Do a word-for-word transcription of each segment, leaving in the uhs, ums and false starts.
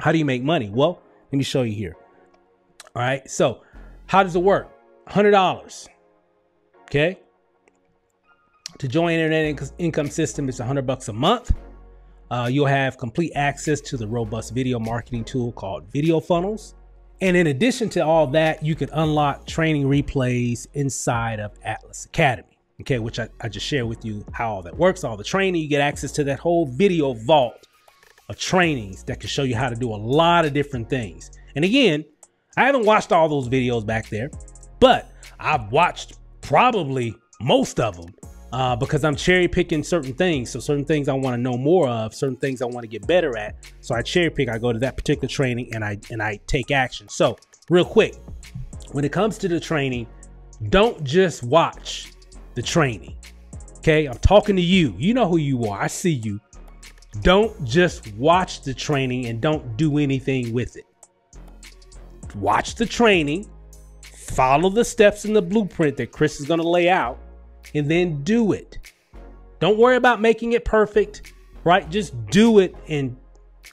How do you make money? Well, let me show you here. All right. So how does it work? one hundred dollars. Okay. To join Internet Income System, it's one hundred bucks a month. Uh, you'll have complete access to the robust video marketing tool called Video Funnels. And in addition to all that, you can unlock training replays inside of Atlas Academy. Okay, which I, I just shared with you how all that works, all the training. You get access to that whole video vault of trainings that can show you how to do a lot of different things. And again, I haven't watched all those videos back there, but I've watched probably most of them uh, because I'm cherry picking certain things. So certain things I want to know more of, certain things I want to get better at. So I cherry pick, I go to that particular training and I, and I take action. So real quick, when it comes to the training, don't just watch the training. Okay, I'm talking to you. You know who you are. I see you. Don't just watch the training and don't do anything with it. Watch the training, follow the steps in the blueprint that Chris is going to lay out, and then do it. Don't worry about making it perfect, right? Just do it and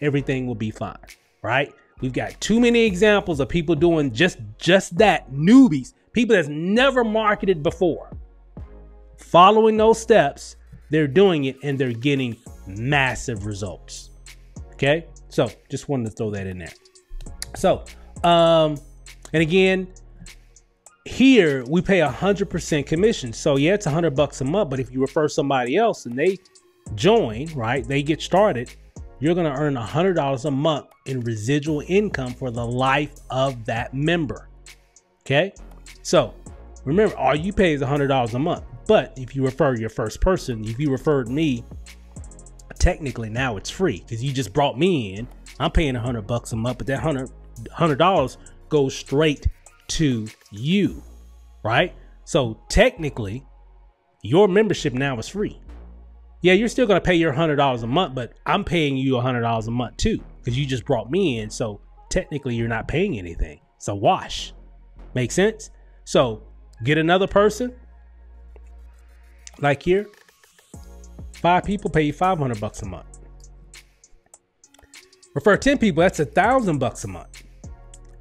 everything will be fine, right? We've got too many examples of people doing just, just that, newbies, people that's never marketed before. Following those steps, they're doing it and they're getting massive results. Okay, so just wanted to throw that in there. So, um, and again, here we pay a hundred percent commission. So yeah, it's a hundred bucks a month, but if you refer somebody else and they join, right, they get started, you're going to earn a hundred dollars a month in residual income for the life of that member. Okay. So remember, all you pay is a hundred dollars a month, but if you refer your first person, if you referred me, technically now it's free because you just brought me in. I'm paying a hundred bucks a month, but that hundred hundred dollars goes straight to you, right? So technically your membership now is free. Yeah, you're still going to pay your hundred dollars a month, but I'm paying you a hundred dollars a month too because you just brought me in. So technically you're not paying anything. It's a wash. Make sense? So get another person like here. Five people pay you five hundred bucks a month. Refer ten people, that's a thousand bucks a month.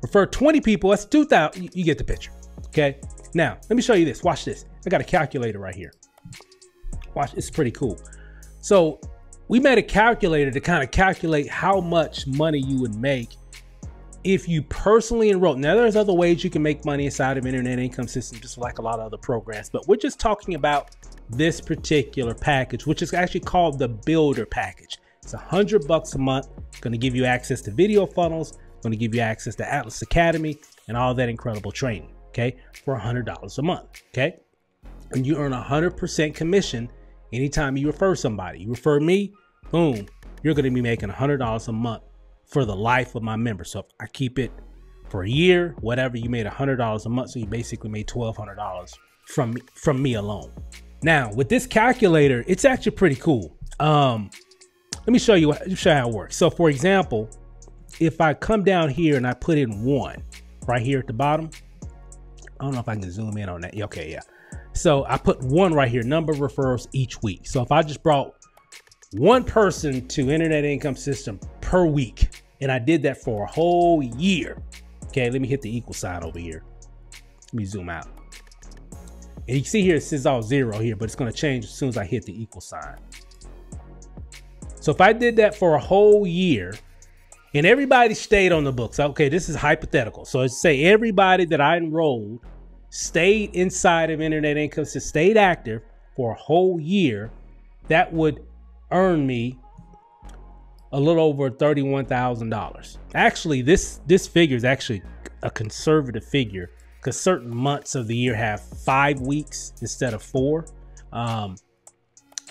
Refer twenty people, that's two thousand. You get the picture. Okay. Now let me show you this. Watch this. I got a calculator right here. Watch. It's pretty cool. So we made a calculator to kind of calculate how much money you would make if you personally enroll. Now there's other ways you can make money inside of Internet Income System, just like a lot of other programs, but we're just talking about this particular package, which is actually called the Builder package. It's a hundred bucks a month. Going to give you access to Video Funnels, going to give you access to Atlas Academy and all that incredible training. Okay. For a hundred dollars a month. Okay. And you earn a hundred percent commission. Anytime you refer somebody, you refer me, boom, you're going to be making a hundred dollars a month for the life of my member. So if I keep it for a year, whatever, you made a hundred dollars a month. So you basically made twelve hundred dollars from, from me alone. Now with this calculator, it's actually pretty cool. Um, let me show you, show you how it works. So for example, if I come down here and I put in one right here at the bottom, I don't know if I can zoom in on that. Okay. Yeah. So I put one right here, number of referrals each week. So if I just brought one person to Internet Income System per week, and I did that for a whole year. Okay. Let me hit the equal sign over here. Let me zoom out. And you can see here, it says all zero here, but it's going to change as soon as I hit the equal sign. So if I did that for a whole year and everybody stayed on the books, okay, this is hypothetical. So let's say everybody that I enrolled stayed inside of Internet Income System, stayed active for a whole year, that would earn me a little over thirty-one thousand dollars. Actually, this, this figure is actually a conservative figure, because certain months of the year have five weeks instead of four. Um,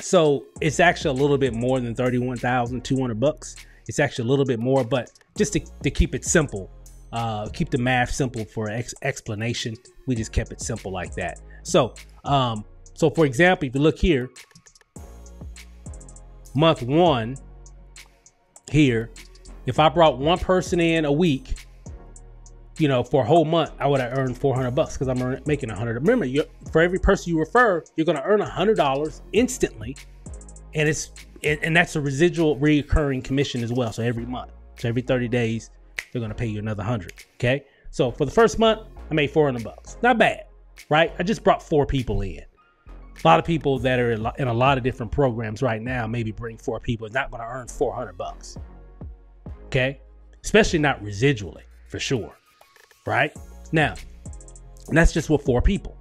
so it's actually a little bit more than thirty-one thousand two hundred bucks. It's actually a little bit more, but just to, to keep it simple, uh, keep the math simple for ex explanation. We just kept it simple like that. So, um, so for example, if you look here, month one here, if I brought one person in a week, you know, for a whole month, I would have earned four hundred bucks because I'm making a hundred. Remember, you're, for every person you refer, you're going to earn a hundred dollars instantly. And it's, and that's a residual reoccurring commission as well. So every month. So every thirty days, they're gonna pay you another hundred. Okay. So for the first month, I made four hundred bucks. Not bad, right? I just brought four people in. A lot of people that are in a lot of different programs right now, maybe bring four people, not gonna earn four hundred bucks. Okay. Especially not residually, for sure. Right? Now, that's just with four people.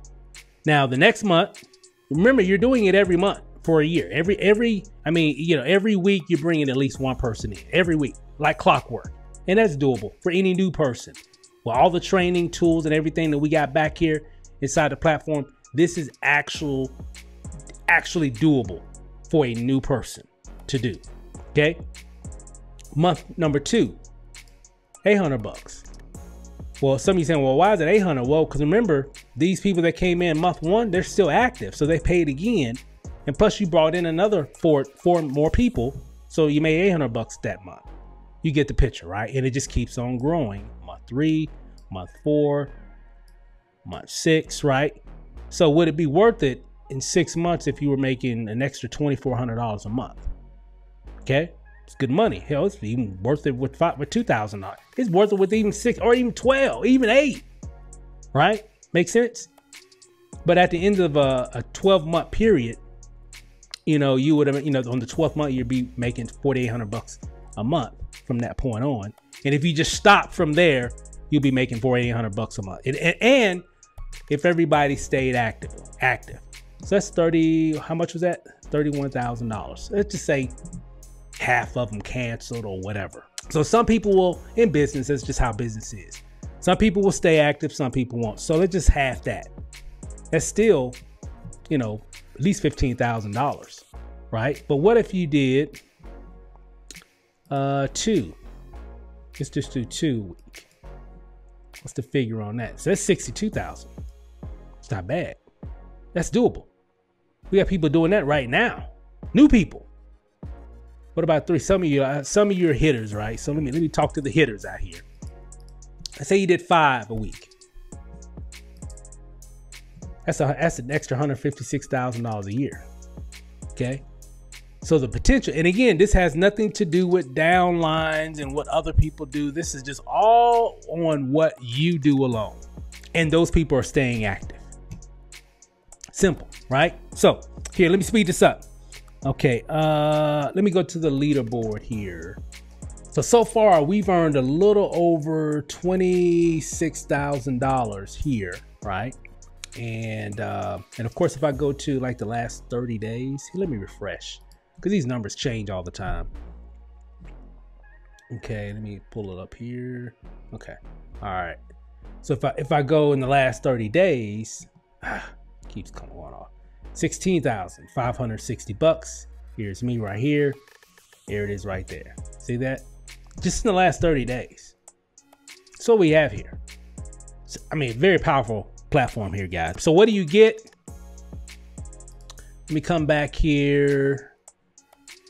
Now, the next month, remember, you're doing it every month for a year. Every, every, I mean, you know, every week you're bringing at least one person in every week, like clockwork. And that's doable for any new person. With all the training tools and everything that we got back here inside the platform, this is actual, actually doable for a new person to do. Okay. Month number two, eight hundred bucks. Well, some of you saying, well, why is it eight hundred? Well, because remember, these people that came in month one, they're still active. So they paid again. And plus you brought in another four, four more people. So you made eight hundred bucks that month. You get the picture, right? And it just keeps on growing. Month three, month four, month six, right? So would it be worth it in six months if you were making an extra twenty-four hundred dollars a month? Okay. It's good money. Hell, it's even worth it with five, with two thousand dollars. It's worth it with even six or even twelve, even eight, right? Makes sense. But at the end of a, a twelve month period, you know, you would have, you know, on the twelfth month, you'd be making forty-eight hundred bucks a month from that point on. And if you just stop from there, you'll be making forty-eight hundred bucks a month. And, and if everybody stayed active, active. So that's thirty, how much was that? thirty-one thousand dollars. Let's just say half of them canceled or whatever. So some people will, in business, that's just how business is. Some people will stay active, some people won't. So let's just half that. That's still, you know, at least fifteen thousand dollars, right? But what if you did uh, two? Let's just do two a week. What's the figure on that? So that's sixty-two thousand. It's not bad. That's doable. We got people doing that right now. New people. What about three? Some of you, some of you are hitters, right? So let me, let me talk to the hitters out here. Let's say you did five a week. That's a, that's an extra one hundred fifty-six thousand dollars a year. Okay. So the potential, and again, this has nothing to do with downlines and what other people do. This is just all on what you do alone. And those people are staying active. Simple, right? So here, let me speed this up. Okay, uh, let me go to the leaderboard here. So, so far we've earned a little over twenty-six thousand dollars here, right? And, uh, and of course, if I go to like the last thirty days, let me refresh because these numbers change all the time. Okay, let me pull it up here. Okay, all right. So if I, if I go in the last thirty days, ah, keeps coming off. sixteen thousand five hundred sixty bucks. Here's me right here. Here it is right there. See that? Just in the last thirty days. So we have here. So, I mean, very powerful platform here, guys. So what do you get? Let me come back here.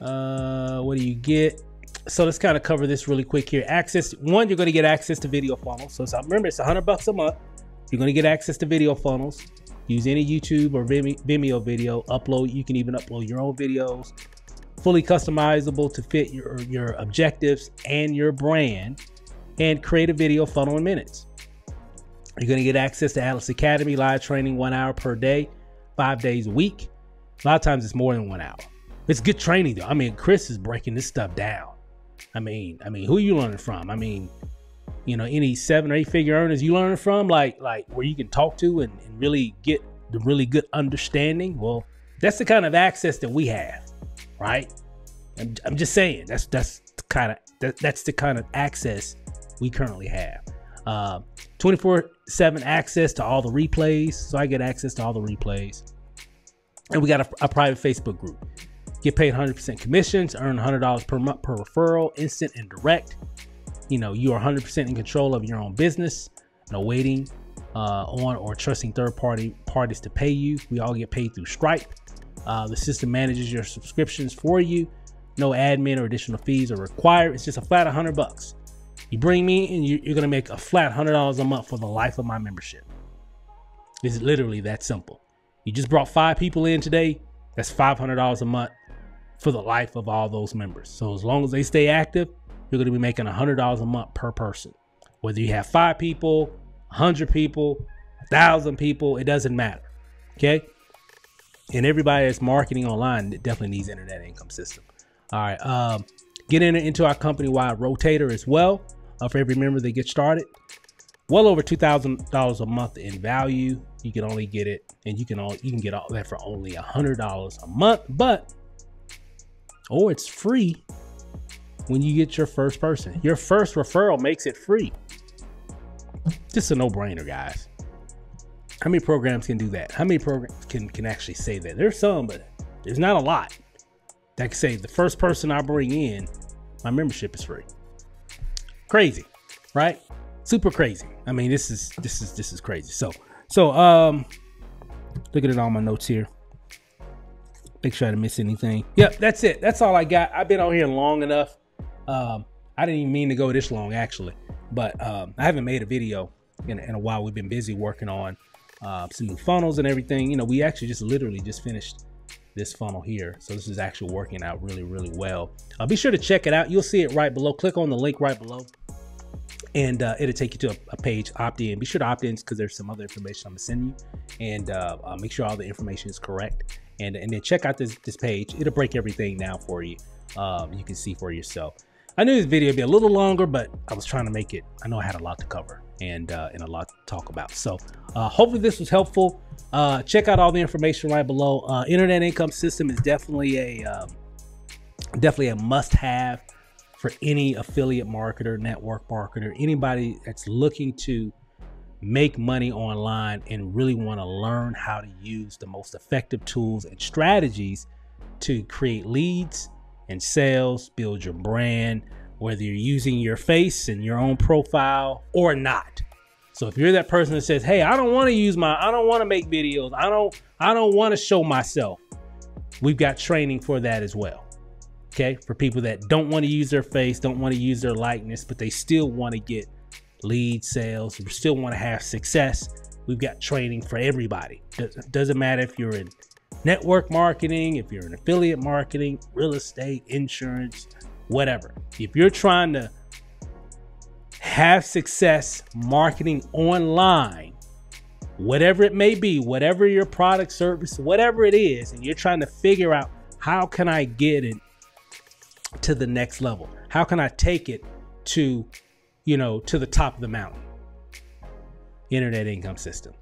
Uh, what do you get? So let's kind of cover this really quick here. Access one, you're going to get access to Video Funnels. So, so remember, it's one hundred bucks a month. You're going to get access to Video Funnels. Use any YouTube or Vimeo video, upload. You can even upload your own videos, fully customizable to fit your, your objectives and your brand, and create a video funnel in minutes. You're going to get access to Atlas Academy, live training, one hour per day, five days a week. A lot of times it's more than one hour. It's good training though. I mean, Chris is breaking this stuff down. I mean, I mean, who are you learning from? I mean, you know, any seven or eight figure earners you learn from, like, like where you can talk to and, and really get the really good understanding. Well, that's the kind of access that we have, right? I'm, I'm just saying that's, that's the kind of, that, that's the kind of access we currently have. Um, twenty-four seven access to all the replays. So I get access to all the replays, and we got a, a private Facebook group. Get paid one hundred percent commissions, earn one hundred dollars per month per referral, instant and direct. You know, you are one hundred percent in control of your own business. No waiting uh, on or trusting third party parties to pay you. We all get paid through Stripe. Uh, the system manages your subscriptions for you. No admin or additional fees are required. It's just a flat one hundred bucks. You bring me and you, you're going to make a flat one hundred dollars a month for the life of my membership. It's literally that simple. You just brought five people in today. That's five hundred dollars a month for the life of all those members. So as long as they stay active, you're going to be making one hundred dollars a month per person. Whether you have five people, one hundred people, one thousand people, it doesn't matter. Okay. And everybody that's marketing online definitely needs Internet Income System. All right. Um, get in, into our company-wide rotator as well. Uh, for every member that gets started, well over two thousand dollars a month in value. You can only get it, and you can all, you can get all that for only one hundred dollars a month, but, or it's free when you get your first person. Your first referral makes it free. Just a no-brainer, guys. How many programs can do that? How many programs can, can actually say that? There's some, but there's not a lot that can say the first person I bring in, my membership is free. Crazy, right? Super crazy. I mean, this is, this is, this is crazy. So, so, um, look at it on my notes here. Make sure I didn't miss anything. Yep. That's it. That's all I got. I've been on here long enough. Um, I didn't even mean to go this long actually, but, um, I haven't made a video in, in a while. We've been busy working on Uh, some new funnels and everything. You know, we actually just literally just finished this funnel here. So this is actually working out really, really well. Uh, be sure to check it out. You'll see it right below. Click on the link right below and uh, it'll take you to a, a page, opt in. Be sure to opt in because there's some other information I'm gonna send you, and uh, uh, make sure all the information is correct. And, and then check out this, this page. It'll break everything down for you. Um, you can see for yourself. I knew this video would be a little longer, but I was trying to make it, I know I had a lot to cover and uh, and a lot to talk about. So uh, hopefully this was helpful. Uh, check out all the information right below. Uh, Internet Income System is definitely a, um, definitely a must have for any affiliate marketer, network marketer, anybody that's looking to make money online and really want to learn how to use the most effective tools and strategies to create leads and sales, build your brand, whether you're using your face and your own profile or not. So if you're that person that says, hey, I don't want to use my, I don't want to make videos. I don't, I don't want to show myself. We've got training for that as well. Okay. For people that don't want to use their face, don't want to use their likeness, but they still want to get lead sales, still want to have success. We've got training for everybody. Doesn't matter if you're in network marketing, if you're in affiliate marketing, real estate, insurance, whatever. If you're trying to have success marketing online, whatever it may be, whatever your product, service, whatever it is, and you're trying to figure out how can I get it to the next level? How can I take it to, you know, to the top of the mountain? Internet Income System.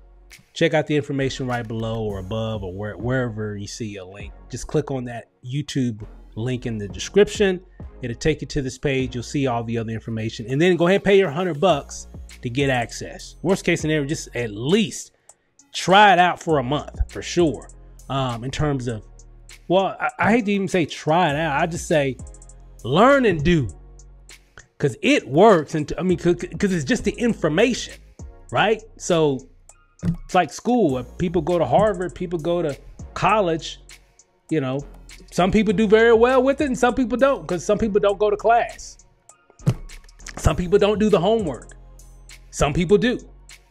Check out the information right below or above or where, wherever you see a link. Just click on that YouTube link in the description. It'll take you to this page. You'll see all the other information, and then go ahead and pay your hundred bucks to get access. Worst case scenario, just at least try it out for a month for sure. Um, in terms of, well, I, I hate to even say try it out. I just say learn and do, because it works. And I mean, because it's just the information, right? So it's like school. People go to Harvard, people go to college, you know, some people do very well with it and some people don't, because some people don't go to class. Some people don't do the homework. Some people do,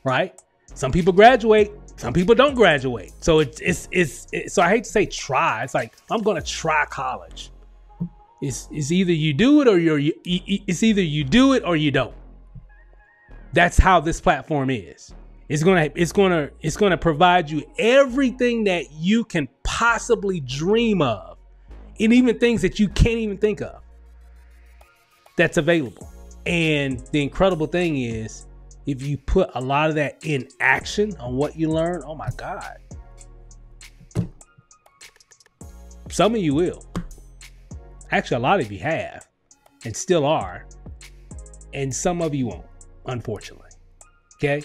right? Some people graduate, some people don't graduate. So it's, it's, it's, it's so I hate to say try. It's like, I'm going to try college. It's, it's either you do it or you're, it's either you do it or you don't. That's how this platform is. It's gonna, it's gonna, it's gonna provide you everything that you can possibly dream of, and even things that you can't even think of that's available. And the incredible thing is, if you put a lot of that in action on what you learn, oh my God, some of you will. Actually, a lot of you have and still are, and some of you won't, unfortunately. Okay.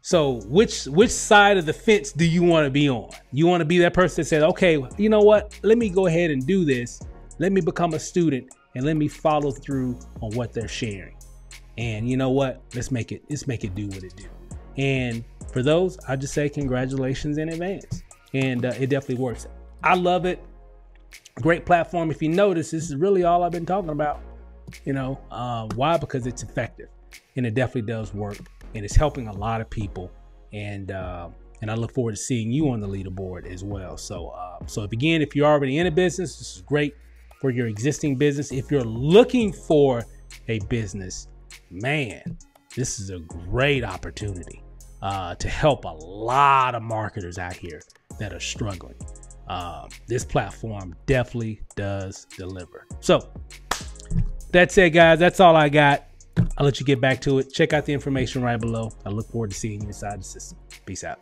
So which, which side of the fence do you want to be on? You want to be that person that says, okay, you know what? Let me go ahead and do this. Let me become a student and let me follow through on what they're sharing. And you know what? Let's make it, let's make it do what it do. And for those, I just say congratulations in advance. And uh, it definitely works. I love it. Great platform. If you notice, this is really all I've been talking about, you know, uh, why? Because it's effective and it definitely does work. And it's helping a lot of people. And uh, and I look forward to seeing you on the leaderboard as well. So, uh, so if, again, if you're already in a business, this is great for your existing business. If you're looking for a business, man, this is a great opportunity uh, to help a lot of marketers out here that are struggling. Uh, this platform definitely does deliver. So that's it, guys. That's all I got. I'll let you get back to it. Check out the information right below. I look forward to seeing you inside the system. Peace out.